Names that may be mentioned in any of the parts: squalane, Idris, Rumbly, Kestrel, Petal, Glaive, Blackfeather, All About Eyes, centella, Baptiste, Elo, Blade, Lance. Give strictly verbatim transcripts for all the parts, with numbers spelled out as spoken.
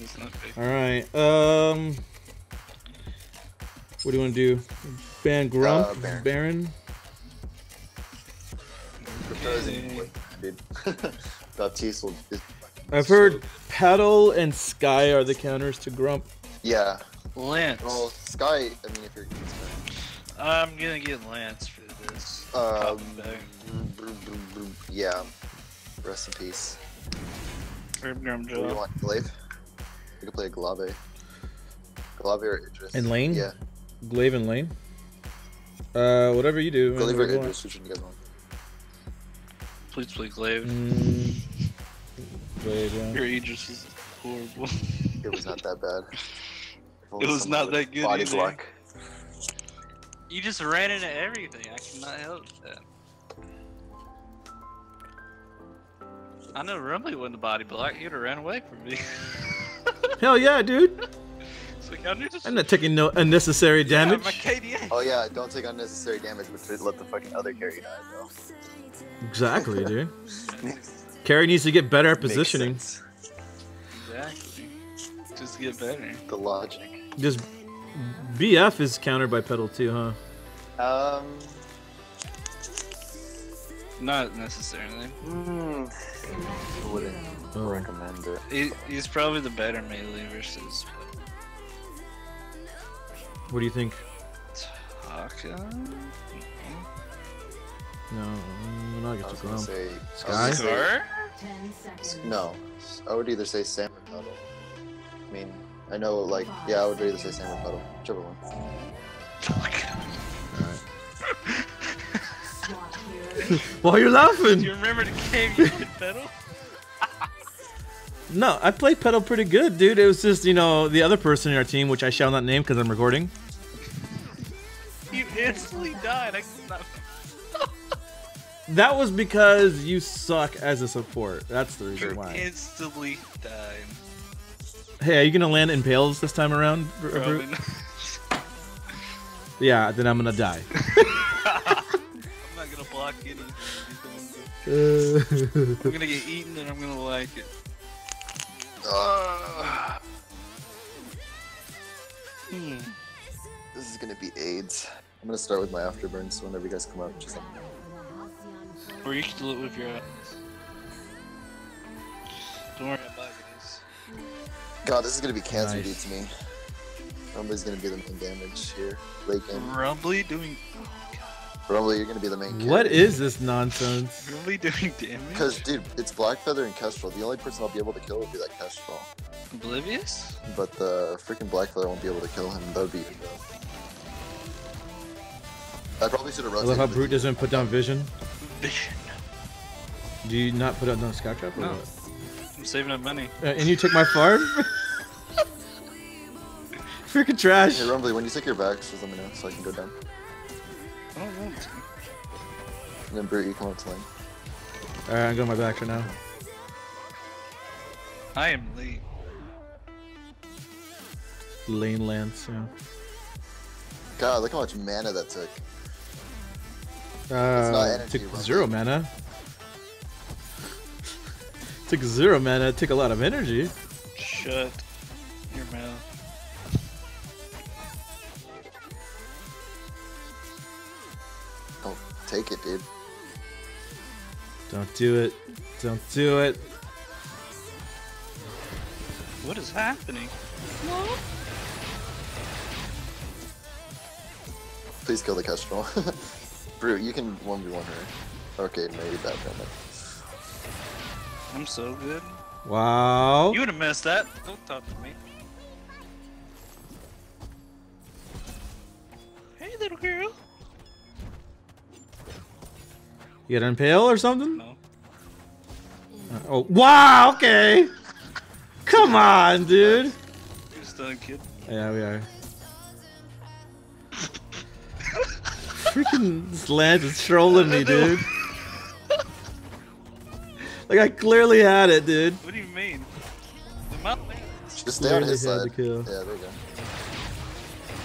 he's not big. Alright, um... what do you want to do? Ban Grump? Uh, Baron. Baron? Proposing, dude. Baptiste will just... I've heard Petal and Sky are the counters to Grump. Yeah. Lance. Well, Sky, I mean, if you're against Sky. I'm gonna get Lance for this. Um, yeah. Rest in peace. Herb Grum Joe. What do you want, Glaive? We can play Glaive. Glaive or Idris. And Lane? Yeah. Glaive and Lane? Uh, whatever you do. Glaive or Idris, which one you guys want? Please play Glaive. Mm. Glaive, yeah. Your Idris is horrible. It was not that bad. It was not that good body block. You just ran into everything. I cannot help that. I know Rumbly wouldn't have body block. You'd have ran away from me. Hell yeah, dude. So I'm not taking no unnecessary damage. Yeah, oh yeah, don't take unnecessary damage, but let the fucking other carry die, though. Exactly, dude. Carry needs to get better at positioning. Exactly. Just get better. The logic. Just B F is countered by Petal too, huh? Um. Not necessarily. Mm. I wouldn't oh. recommend it. He, he's probably the better melee versus. What do you think? Taka? No, I'm not going to go. Say, Sky? Scar? No, I would either say Sam or Petal. I mean, I know, like, yeah, I would either say Sam or Petal. Whichever one. Alright. Why are you laughing? Do you remember the game you played Petal? No, I played Petal pretty good, dude. It was just, you know, the other person in our team, which I shall not name because I'm recording. You instantly died. I could not. That was because you suck as a support. That's the reason why. Instantly died. Hey, are you gonna land impales this time around? Probably not. Yeah, then I'm gonna die. I'm not gonna block anything. I'm gonna get eaten and I'm gonna like it. Uh, hmm. This is gonna be AIDS. I'm gonna start with my afterburns whenever you guys come up. Just like, or you can do it with your eyes. Don't worry about this. God, this is gonna be cancer nice. Dude to me. Rumbly's gonna be the main damage here. Late game. Rumbly doing. Oh, God. Rumbly, you're gonna be the main. What character. Is this nonsense? Rumbly doing damage. Because dude, it's Blackfeather and Kestrel. The only person I'll be able to kill would be that Kestrel. Oblivious. But the freaking Blackfeather won't be able to kill him. That would be. I probably should have rotated. I love how Brute doesn't put down vision. Vision. Do you not put up no scout trap or no. What? I'm saving up money. Uh, and you took my farm? Freaking trash. Hey Rumbly, when you take your backs, just let me know so I can go down. I don't want to. And then Brute, you come up to lane. Alright, I'm going my back for now. I am late. Lane Lance, yeah. God, look how much mana that took. Uh, energy, took Rumbly. Zero mana. Took zero mana. Took a lot of energy. Shut your mouth. Don't take it, dude. Don't do it. Don't do it. What is happening? No. Please kill the Kestrel. Brute, you can one v one her. Okay, maybe that one. I'm so good. Wow. You would have missed that. Don't talk to me. Hey, little girl. You got an impale or something? No. Uh, oh, wow, okay. Come on, dude. You're stunned, kid. Yeah, we are. Freaking this Lance is trolling me, dude. Like I clearly had it, dude. What do you mean? Just stay on his side. Yeah, there you go.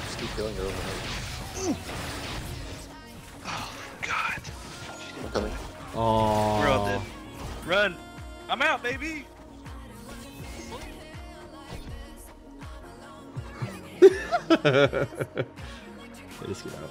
Just keep killing her overnight. Oh God. I'm coming. Oh. We're all dead. Run. I'm out, baby. Let's get out.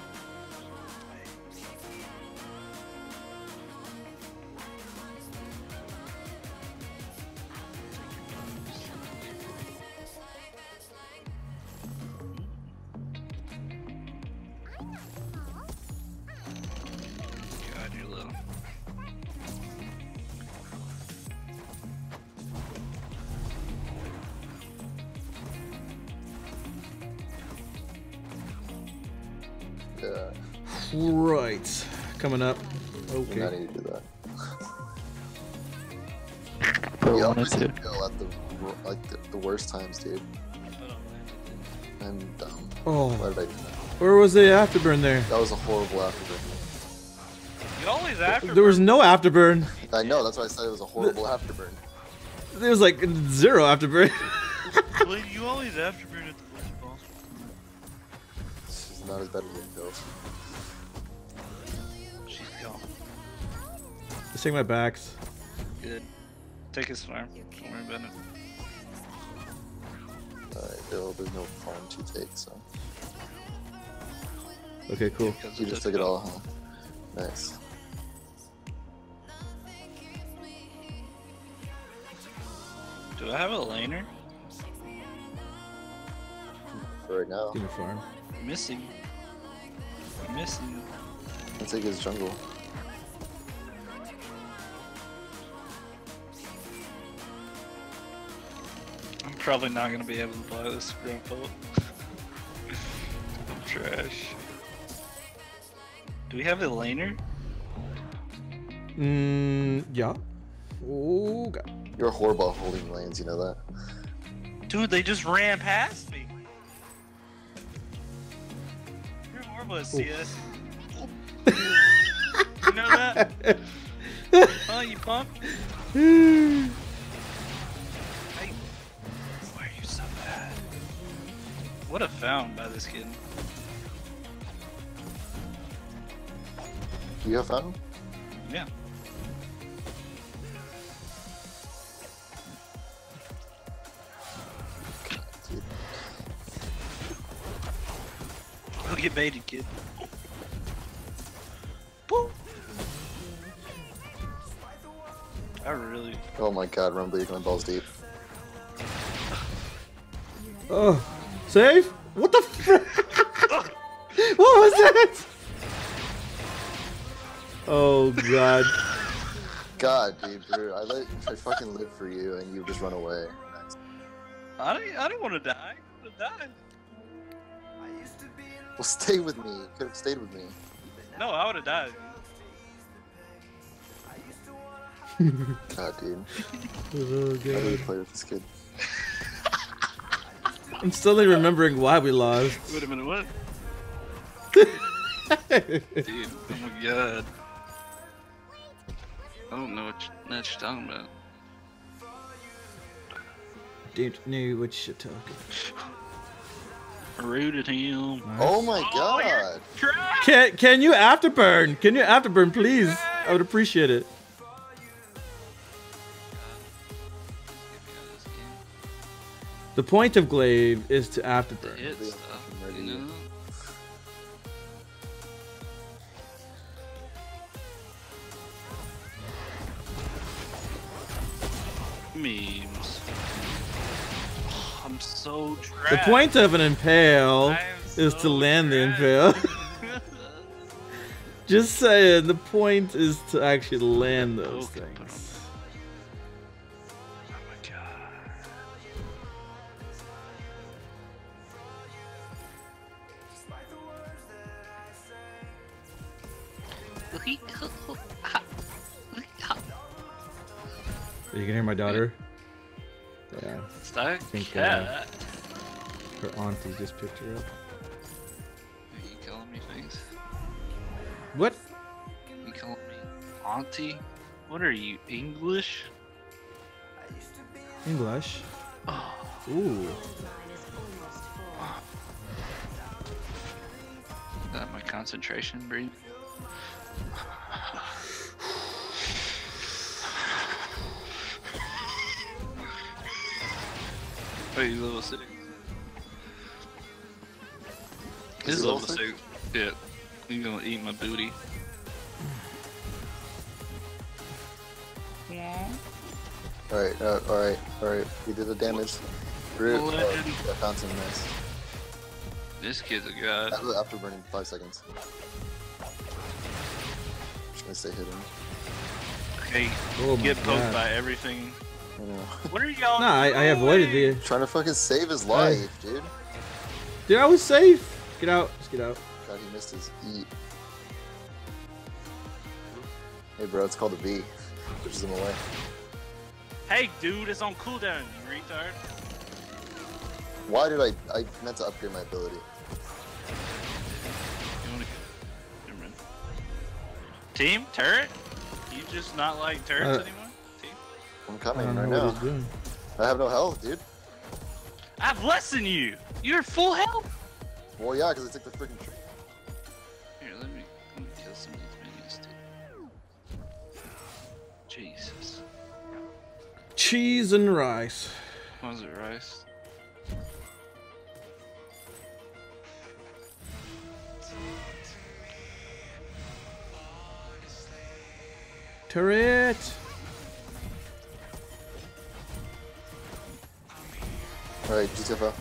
Right, coming up. Okay. I need to do that. Yo, I just go at the like the, the worst times, dude. I'm dumb. Oh, why did I do that? Where was the afterburn there? That was a horrible afterburn. You always afterburn. There was no afterburn. I know. That's why I said it was a horrible afterburn. There was like zero afterburn. Well, you always afterburn at the worst boss. This is not as bad as it goes. Just take my backs. Good. Take his farm. Don't worry about it. Alright, Bill, there's no farm to take, so. Okay, cool. Yeah, you just took it all, huh? Nice. Do I have a laner? For right now. Give me farm. I'm missing. I'm missing. I'll take his jungle. Probably not gonna be able to buy this grandpa. I'm trash. Do we have a laner? Mmm, yeah. Oh god. You're a horrible holding lanes, you know that. Dude, they just ran past me. You're horrible at C S. You know that? Oh, you pumped? What a found by this kid. Do you have found? Yeah. Go get baited, kid. Boop. I really. Oh my god, Rumbly, you're going balls deep. Oh. Save? What the f- What was that? Oh god. God, dude, bro. I let I fucking live for you and you just run away. I didn't, I didn't want to die. I would have died. I used to be well, stay with me. You could have stayed with me. No, I would have died. God, dude. Oh, god. I really play with this kid. I'm still not remembering why we lost. Wait a minute, what? Dude, oh my god. I don't know what you're, what you're talking about. Don't know what you're talking about. Rude at him. Nice. Oh my god. Oh, can, can you afterburn? Can you afterburn, please? I would appreciate it. The point of Glaive is to afterburn. It's stuff, you know? Memes. Oh, I'm so trash. The point of an impale is so to land trash. The impale. Just saying, the point is to actually land those okay, things. You can hear my daughter? Yeah. I think uh, her auntie just picked her up. Are you calling me things? What? You calling me auntie? What are you, English? English? Oh. Ooh. Wow. Is that my concentration breathe? Hey, little city. This is a level six. Yeah. You're gonna eat my booty. Yeah. Alright, uh, alright, alright. We did the damage. Root. Oh, I found some nice. This kid's a god. That was after burning five seconds. I'm trying to stay hidden. Okay, oh, get poked god. by everything. I know. What are y'all Nah, I, I avoided the. Trying to fucking save his life, I... dude. Dude, I was safe. Get out. Just get out. God, he missed his E. Hey, bro, it's called a B. Pushes him away. Hey, dude, it's on cooldown, you retard. Why did I. I meant to upgrade my ability. You wanna... Never mind. Team? Turret? You just not like turrets uh, anymore? Team? I'm coming right now. I have no health, dude. I've less than you! You're full health! Well, yeah, because I took the freaking tree. Here, let me, let me kill some of these minions, dude. Jesus. Cheese and rice. Was it rice? Turret! Alright, G T F O.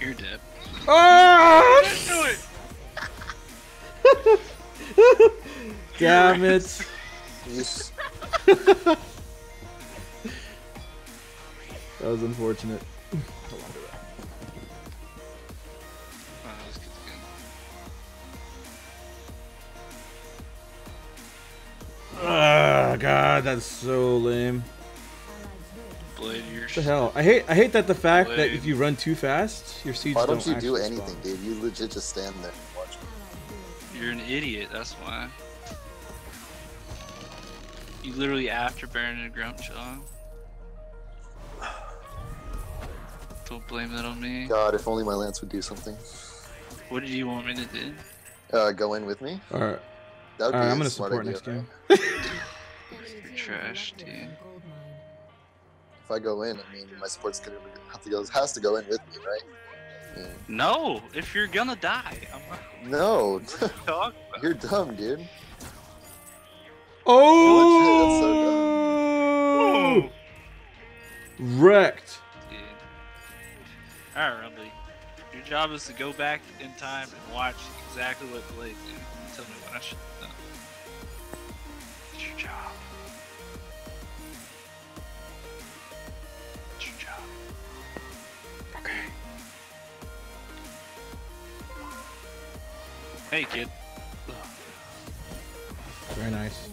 You're dead. Oh! Do it! Damn it! Yes. That was unfortunate. Oh, let's get the gun. Oh god, that's so lame. Blade, what the hell? I hate I hate that the fact Blade. that if you run too fast, your seeds don't Why don't, don't you do anything, spawn. dude? You legit just stand there and watch me. You're an idiot, that's why. You literally after burning a grump shot. Don't blame that on me. God, if only my Lance would do something. What did you want me to do? Uh, go in with me? Alright. All right, I'm gonna support idea. next game. You're trash, dude. If I go in, I mean, my support's gonna have to go. Has to go in with me, right? Yeah. No, if you're gonna die, I'm not. No, you you're dumb, dude. Oh, legit, that's so dumb. Wrecked. Yeah. All right, Rumbly. Your job is to go back in time and watch exactly what Blade did and tell me what I should have done. It's your job. Hey, kid. Very nice.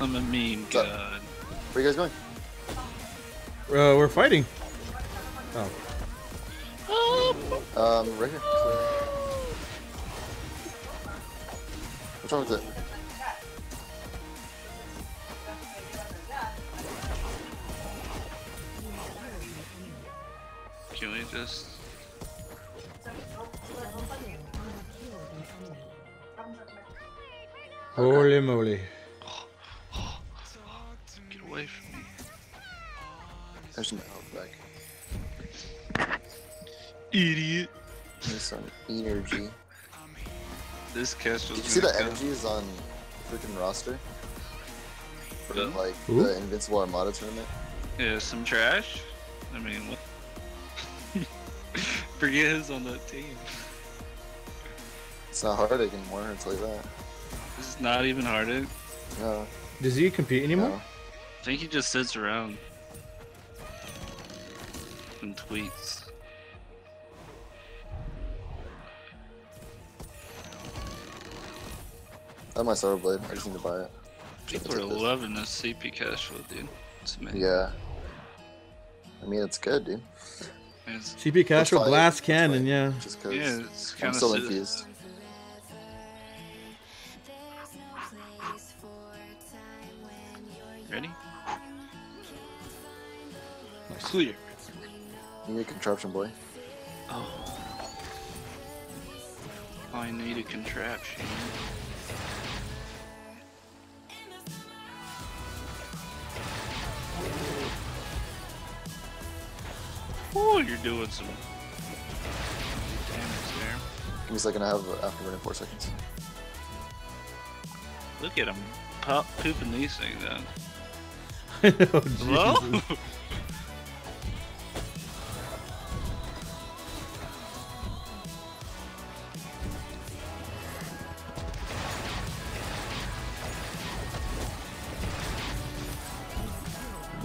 I'm a mean god. Where are you guys going? Uh, we're fighting. Oh. Um, right here. Sorry. What's wrong with it? Can we just... Okay. Holy moly. Oh, oh, oh. Get away from me. There's my health back. Idiot. There's some energy. This Kestrel. Did you see the come. energies on the freaking roster? For yeah. like Ooh. the Invincible Armada tournament? Yeah, some trash. I mean, what? Forget who's on that team. It's not hard anymore, it's like that. It's not even harder. No. Does he compete anymore? No. I think he just sits around and tweets. I might start a Blade. I just need to buy it. People are loving this C P cash flow, dude. It's amazing. Yeah. I mean, it's good, dude. It's C P cash flow, blast cannon, yeah. Just cause yeah, it's I'm still infused. Ready? Nice. Clear. You need a contraption, boy. Oh. I need a contraption. Oh, you're doing some Give me a second, I have afterburn in four seconds. Look at him pop pooping these things out. I know, Jesus. Hello?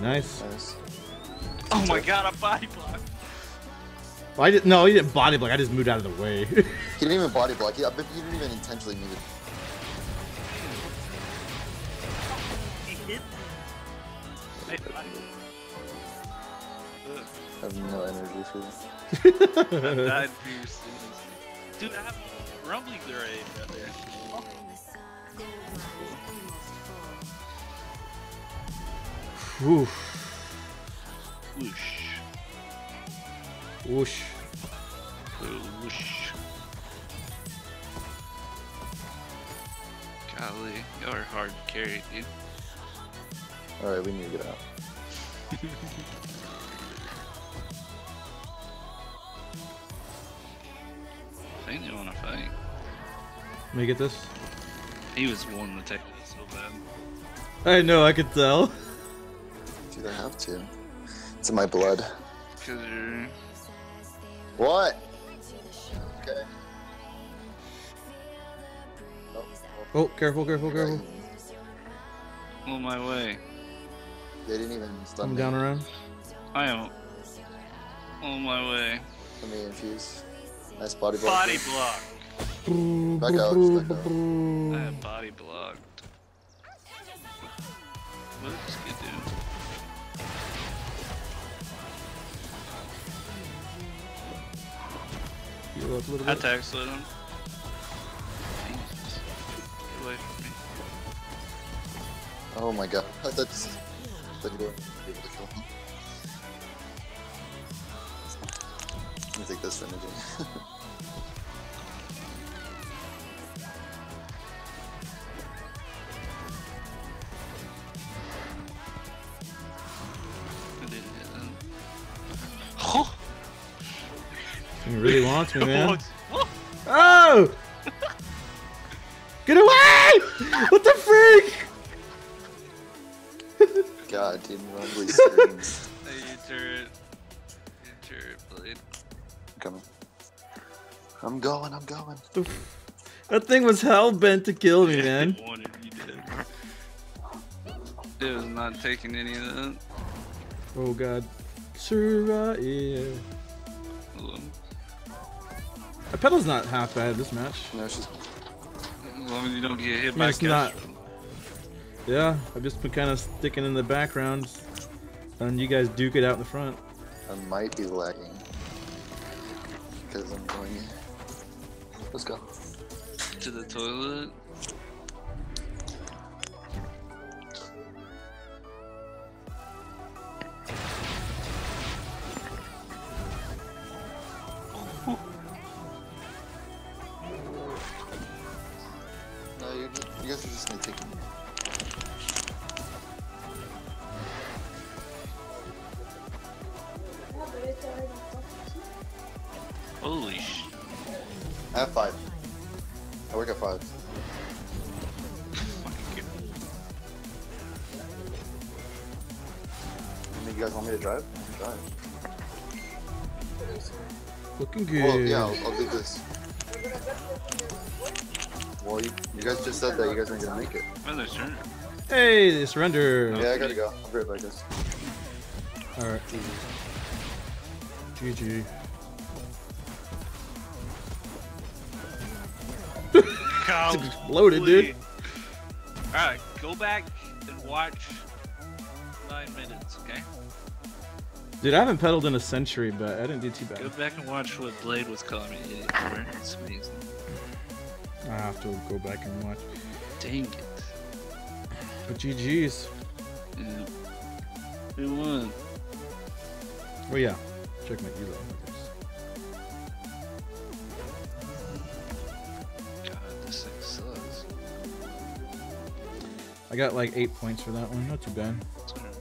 Nice. Nice. Oh my god, I body blocked. Well, I didn't, no, he didn't body block. I just moved out of the way. He didn't even body block. He, I bet he didn't even intentionally move it. He hit. I have no energy for this. I died fiercely. Dude, I have a Rumbly Glaive out there. Oh. Whoosh. Whoosh. Whoosh. Whoosh. Golly, y'all are hard to carry, dude. Alright, we need to get out. I think they want to fight. Let me get this. He was wanting to take it so bad. I know, I could tell. I have to. It's in my blood. What? Okay. Oh, oh. oh careful, careful, careful. On my way. They didn't even stun me. I'm down around. I am. On my way. Let me infuse. Nice body block. Body block. Back out, just back out. I have body blocked. What did this kid do? I tag slid him. Jesus. Get away from me. Oh my god. I thought this is... I thought you were able to kill him. Let me take this energy. I didn't hit him. Oh! He really wants me, man. Oh! Get away! What the freak? God, dude, Rumbly screams. Hey, you turret. You turret, Blade. I'm coming. I'm going, I'm going. That thing was hell-bent to kill me, man. It was not taking any of that. Oh, God. Surah, yeah. The Petal's not half bad this match. No, she's. As long as you don't get hit I mean, by Kestrel. Not... Yeah, I've just been kind of sticking in the background, and you guys duke it out in the front. I might be lagging because I'm going. Let's go to the toilet. You guys are just gonna take me. Holy sh! I have five. I work at five. I mean, you guys want me to drive? Drive. Looking good. Well, yeah, I'll, I'll do this. Well, you, you guys just said that you guys aren't gonna make it. Oh, they surrender. Hey, they surrender. Yeah, I gotta go. I'll be right back, guys. Alright. G G. It's exploded, dude. Alright, go back and watch nine minutes, okay? Dude, I haven't pedaled in a century, but I didn't do too bad. Go back and watch what Blade was calling me. It's amazing. I have to go back and watch. Dang it. But G G's. Yeah. We won. Oh yeah. Check my elo. God, this thing sucks. I got like eight points for that one. Not too bad. That's all right.